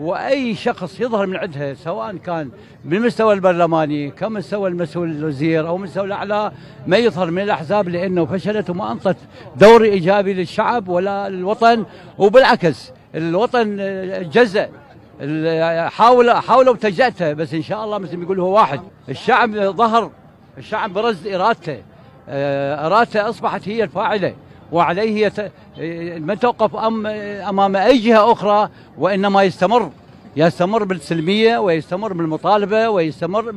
واي شخص يظهر من عندها سواء كان بالمستوى البرلماني كمستوى المسؤول الوزير او مستوى الاعلى ما يظهر من الاحزاب لانه فشلت وما انطت دور ايجابي للشعب ولا للوطن، وبالعكس الوطن جزء حاولوا تجزئته، بس ان شاء الله مثل ما يقول هو واحد. الشعب ظهر، الشعب برز ارادته، ارادته اصبحت هي الفاعله، وعليه ما توقف امام اي جهه اخرى، وانما يستمر بالسلميه ويستمر بالمطالبه ويستمر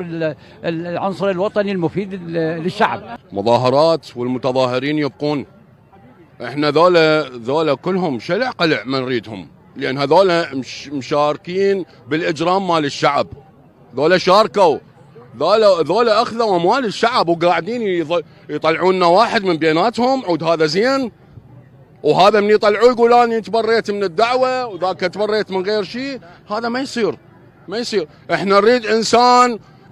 بالعنصر الوطني المفيد للشعب. مظاهرات والمتظاهرين يبقون، احنا ذولا كلهم شلع قلع ما نريدهم، لان هذولا مشاركين بالاجرام مال الشعب، ذولا شاركوا، ذولا اخذوا اموال الشعب وقاعدين يطلعونا واحد من بيناتهم عود هذا زين وهذا من يطلعوه يقول انا تبريت من الدعوه وذاك تبريت من غير شيء. هذا ما يصير. احنا نريد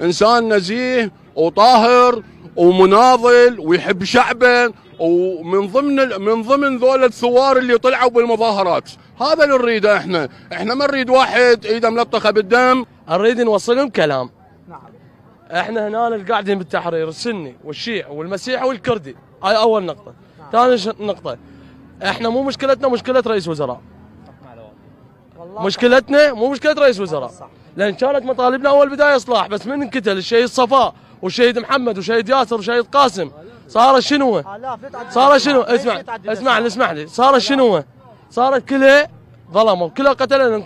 انسان نزيه وطاهر ومناضل ويحب شعبه، ومن ضمن ذولا الثوار اللي طلعوا بالمظاهرات، هذا اللي نريده. احنا ما نريد واحد ايده ملطخه بالدم، نريد نوصلهم كلام. احنا هنا القاعدين بالتحرير السني والشيعي والمسيحي والكردي، هاي اول نقطه. ثاني نقطه، احنا مو مشكلتنا مشكله رئيس وزراء، مشكلتنا مو مشكله رئيس وزراء، لان كانت مطالبنا اول بدايه اصلاح، بس من انقتل الشهيد صفاء والشهيد محمد والشهيد ياسر والشهيد قاسم صار شنو؟ اسمح لي، صارت كلها ظلموا، كلها قتلوا،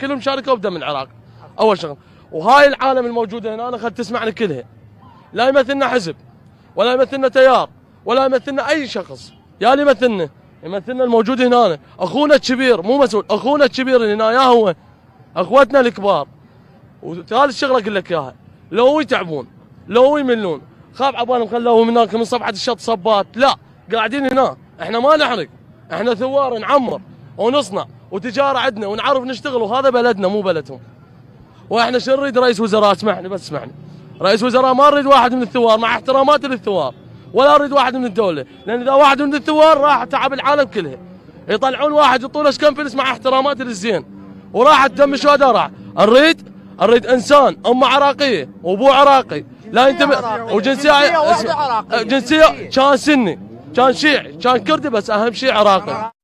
كلهم شاركوا بدم العراق. اول شغله، وهاي العالم الموجوده هنا انا خلت تسمعنا كلها، لا يمثلنا حزب ولا يمثلنا تيار ولا يمثلنا اي شخص، يا اللي يمثلنا الموجود هنا اخونا الكبير، مو مسؤول، اخونا الكبير اللي هنا، يا هو اخوتنا الكبار. وثالث شغله اقول لك اياها، لو يتعبون لو يملون خاب عبالهم خلوهم هناك من صفحه الشط صبات، لا، قاعدين هنا احنا ما نحرق، احنا ثوار نعمر ونصنع وتجاره عندنا ونعرف نشتغل، وهذا بلدنا مو بلدهم. واحنا شو نريد رئيس وزراء؟ اسمعني، رئيس وزراء ما نريد واحد من الثوار، مع احتراماتي للثوار، ولا نريد واحد من الدوله، لان اذا واحد من الثوار راح تعب العالم كلها. يطلعون واحد يطول اشكنفلس مع احتراماتي للزين وراح دم الشهداء راح. نريد انسان امه عراقيه وابوه عراقي، لا ينتمي وجنسيه واحده عراقيه، جنسيه كان سني كان شيعي كان كردي، بس اهم شيء عراقي.